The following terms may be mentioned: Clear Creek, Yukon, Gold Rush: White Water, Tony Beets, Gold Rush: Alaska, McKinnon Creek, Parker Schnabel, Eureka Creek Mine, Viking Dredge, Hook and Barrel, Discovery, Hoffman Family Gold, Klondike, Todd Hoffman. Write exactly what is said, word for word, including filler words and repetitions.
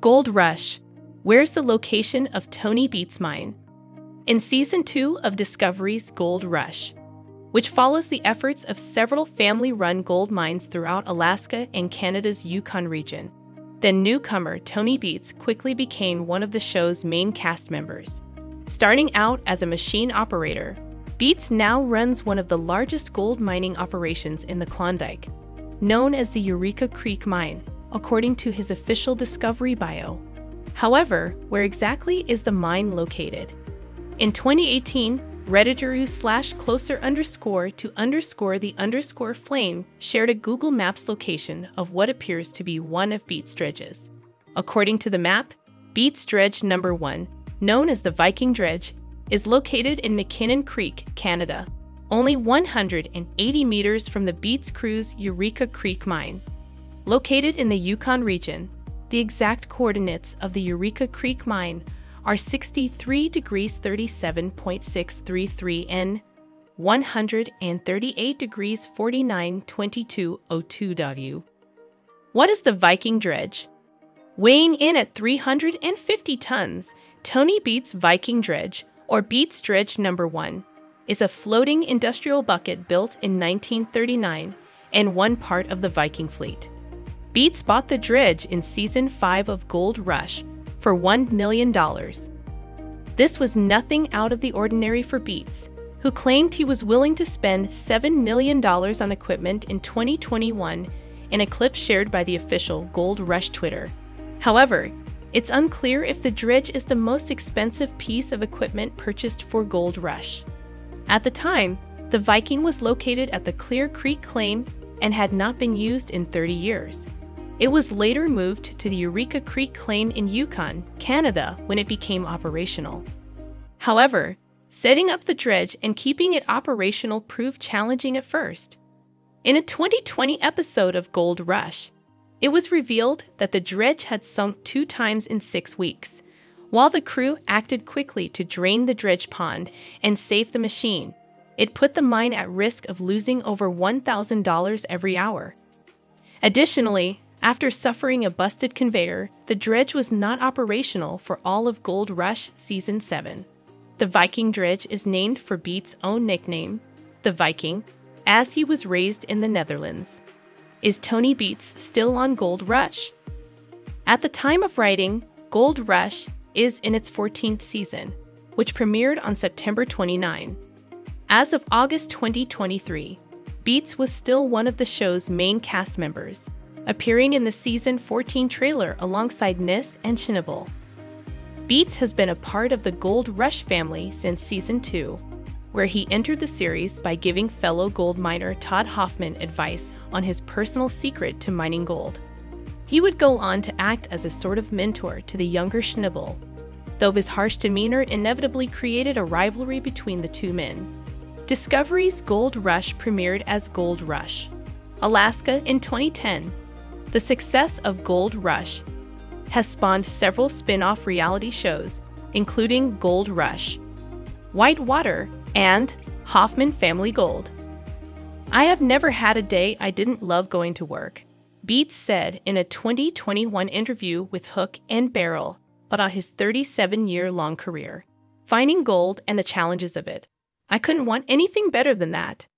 Gold Rush, where's the location of Tony Beets Mine? In Season two of Discovery's Gold Rush, which follows the efforts of several family-run gold mines throughout Alaska and Canada's Yukon region, the newcomer Tony Beets quickly became one of the show's main cast members. Starting out as a machine operator, Beets now runs one of the largest gold mining operations in the Klondike, known as the Eureka Creek Mine, according to his official Discovery bio. However, where exactly is the mine located? In twenty eighteen, Redditor slash closer underscore to underscore the underscore flame shared a Google Maps location of what appears to be one of Beets dredges. According to the map, Beets Dredge number one, known as the Viking Dredge, is located in McKinnon Creek, Canada, only one hundred eighty meters from the Beets crew's Eureka Creek Mine. Located in the Yukon region, the exact coordinates of the Eureka Creek Mine are sixty-three degrees thirty-seven point six three three N, one hundred thirty-eight degrees forty-nine point two two zero two W. What is the Viking Dredge? Weighing in at three hundred fifty tons, Tony Beets Viking Dredge, or Beets Dredge number one, is a floating industrial bucket built in nineteen thirty-nine and one part of the Viking fleet. Beets bought the dredge in Season five of Gold Rush for one million dollars. This was nothing out of the ordinary for Beets, who claimed he was willing to spend seven million dollars on equipment in twenty twenty-one in a clip shared by the official Gold Rush Twitter. However, it's unclear if the dredge is the most expensive piece of equipment purchased for Gold Rush. At the time, the Viking was located at the Clear Creek claim and had not been used in thirty years. It was later moved to the Eureka Creek claim in Yukon, Canada, when it became operational. However, setting up the dredge and keeping it operational proved challenging at first. In a twenty twenty episode of Gold Rush, it was revealed that the dredge had sunk two times in six weeks, while the crew acted quickly to drain the dredge pond and save the machine. It put the mine at risk of losing over one thousand dollars every hour. Additionally, after suffering a busted conveyor, the dredge was not operational for all of Gold Rush Season seven. The Viking Dredge is named for Beets' own nickname, the Viking, as he was raised in the Netherlands. Is Tony Beets still on Gold Rush? At the time of writing, Gold Rush is in its fourteenth season, which premiered on September twenty-ninth. As of August twenty twenty-three, Beets was still one of the show's main cast members, appearing in the Season fourteen trailer alongside Nis and Schnabel. Beets has been a part of the Gold Rush family since Season two. Where he entered the series by giving fellow gold miner Todd Hoffman advice on his personal secret to mining gold. He would go on to act as a sort of mentor to the younger Schnabel, though his harsh demeanor inevitably created a rivalry between the two men. Discovery's Gold Rush premiered as Gold Rush, Alaska in twenty ten. The success of Gold Rush has spawned several spin-off reality shows, including Gold Rush, White Water, and Hoffman Family Gold. I have never had a day I didn't love going to work, Beets said in a twenty twenty-one interview with Hook and Barrel about his thirty-seven-year-long career, finding gold and the challenges of it. I couldn't want anything better than that.